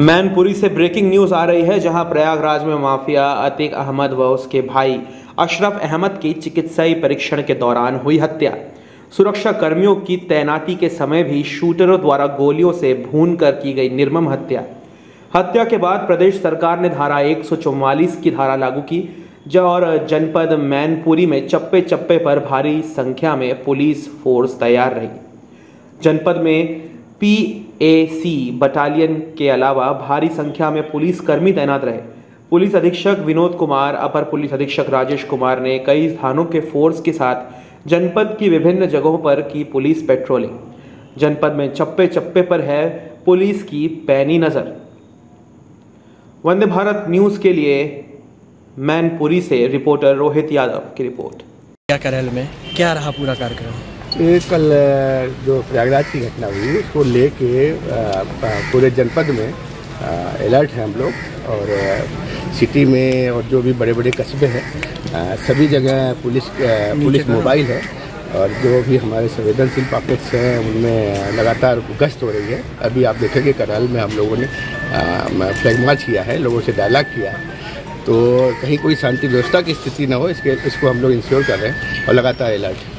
मैनपुरी से breaking news आ रही है, जहां प्रयागराज में माफिया अतीक अहमद व उसके भाई अशरफ अहमद की चिकित्सीय परीक्षण के दौरान हुई हत्या। सुरक्षा कर्मियों की तैनाती के समय भी शूटरों द्वारा गोलियों से भूनकर की गई निर्मम हत्या के बाद प्रदेश सरकार ने धारा 144 की धारा लागू की और जनपद मैनपुरी में चप्पे चप्पे पर भारी संख्या में पुलिस फोर्स तैयार रही। जनपद में PAC बटालियन के अलावा भारी संख्या में पुलिसकर्मी तैनात रहे। पुलिस अधीक्षक विनोद कुमार, अपर पुलिस अधीक्षक राजेश कुमार ने कई थानों के फोर्स के साथ जनपद की विभिन्न जगहों पर की पुलिस पेट्रोलिंग। जनपद में चप्पे चप्पे पर है पुलिस की पैनी नज़र। वंदे भारत न्यूज़ के लिए मैनपुरी से रिपोर्टर रोहित यादव की रिपोर्ट। क्या रहा पूरा कार्यक्रम? ये कल जो प्रयागराज की घटना हुई उसको लेके पूरे जनपद में अलर्ट हैं हम लोग, और सिटी में और जो भी बड़े बड़े कस्बे हैं सभी जगह पुलिस मोबाइल है, और जो भी हमारे संवेदनशील पॉकेट्स हैं उनमें लगातार गश्त हो रही है। अभी आप देखेंगे करहल में हम लोगों ने फ्लैग मार्च किया है, लोगों से डायलॉग किया है, तो कहीं कोई शांति व्यवस्था की स्थिति ना हो इसको हम लोग इंश्योर कर रहे हैं और लगातार अलर्ट।